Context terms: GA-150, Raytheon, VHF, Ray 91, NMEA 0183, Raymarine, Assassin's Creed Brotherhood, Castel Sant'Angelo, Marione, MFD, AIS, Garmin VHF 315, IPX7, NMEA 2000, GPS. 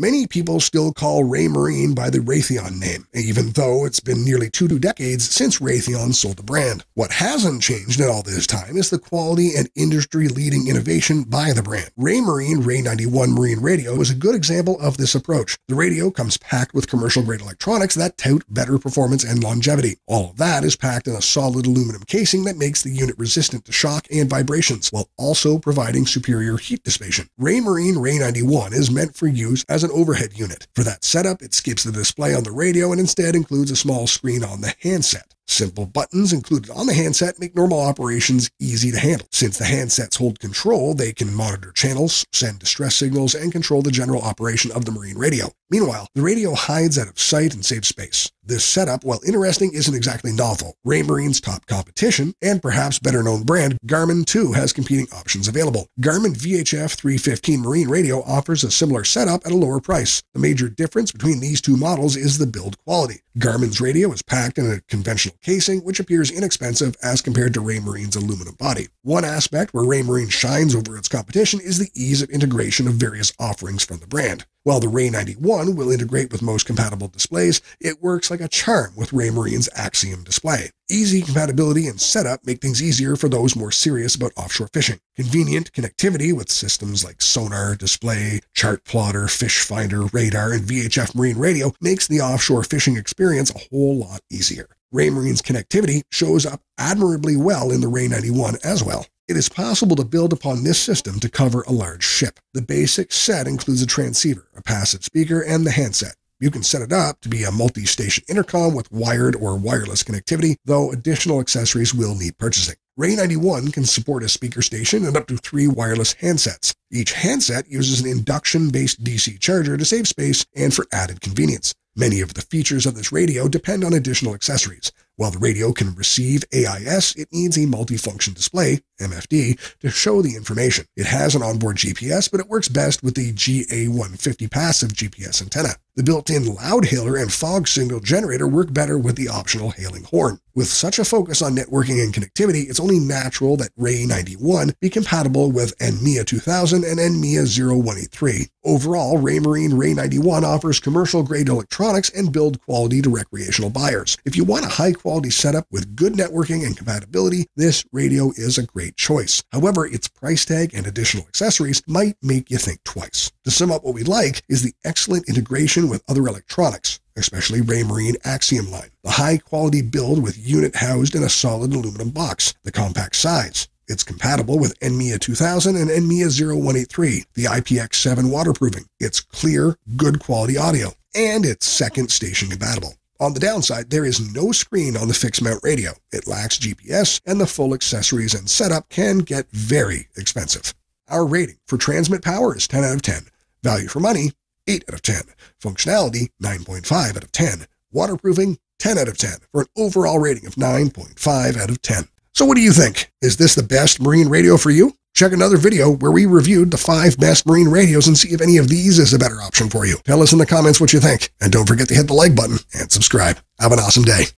Many people still call Raymarine by the Raytheon name, even though it's been nearly two decades since Raytheon sold the brand. What hasn't changed in all this time is the quality and industry-leading innovation by the brand. Raymarine Ray 91 Marine Radio is a good example of this approach. The radio comes packed with commercial-grade electronics that tout better performance and longevity. All of that is packed in a solid aluminum casing that makes the unit resistant to shock and vibrations, while also providing superior heat dissipation. Raymarine Ray 91 is meant for use as an overhead unit. For that setup, it skips the display on the radio and instead includes a small screen on the handset. Simple buttons included on the handset make normal operations easy to handle. Since the handsets hold control, they can monitor channels, send distress signals, and control the general operation of the marine radio. Meanwhile, the radio hides out of sight and saves space. This setup, while interesting, isn't exactly novel. Raymarine's top competition, and perhaps better-known brand, Garmin, too, has competing options available. Garmin VHF 315 Marine Radio offers a similar setup at a lower price. The major difference between these two models is the build quality. Garmin's radio is packed in a conventional casing, which appears inexpensive as compared to Raymarine's aluminum body. One aspect where Raymarine shines over its competition is the ease of integration of various offerings from the brand. While the Ray 91 will integrate with most compatible displays, it works like a charm with Raymarine's Axiom display. Easy compatibility and setup make things easier for those more serious about offshore fishing. Convenient connectivity with systems like sonar, display, chart plotter, fish finder, radar, and VHF marine radio makes the offshore fishing experience a whole lot easier. Raymarine's connectivity shows up admirably well in the Ray 91 as well. It is possible to build upon this system to cover a large ship. The basic set includes a transceiver, a passive speaker, and the handset. You can set it up to be a multi-station intercom with wired or wireless connectivity, though additional accessories will need purchasing. Ray 91 can support a speaker station and up to 3 wireless handsets. Each handset uses an induction-based DC charger to save space and for added convenience. Many of the features of this radio depend on additional accessories. While the radio can receive AIS, it needs a multifunction display, MFD, to show the information. It has an onboard GPS, but it works best with the GA-150 passive GPS antenna. The built-in loud hailer and fog signal generator work better with the optional hailing horn. With such a focus on networking and connectivity, it's only natural that Ray 91 be compatible with NMEA 2000 and NMEA 0183. Overall, Raymarine Ray 91 offers commercial-grade electronics and build quality to recreational buyers. If you want a high-quality setup with good networking and compatibility, this radio is a great choice. However, its price tag and additional accessories might make you think twice. To sum up, what we like is the excellent integration with other electronics, especially Raymarine Axiom line, the high-quality build with unit housed in a solid aluminum box, the compact size. It's compatible with NMEA 2000 and NMEA 0183, the IPX7 waterproofing. It's clear, good quality audio, and it's second station compatible. On the downside, there is no screen on the fixed mount radio. It lacks GPS, and the full accessories and setup can get very expensive. Our rating for transmit power is 10 out of 10. Value for money, 8 out of 10. Functionality, 9.5 out of 10. Waterproofing, 10 out of 10, for an overall rating of 9.5 out of 10. So what do you think? Is this the best marine radio for you? Check another video where we reviewed the 5 best marine radios and see if any of these is a better option for you. Tell us in the comments what you think, and don't forget to hit the like button and subscribe. Have an awesome day.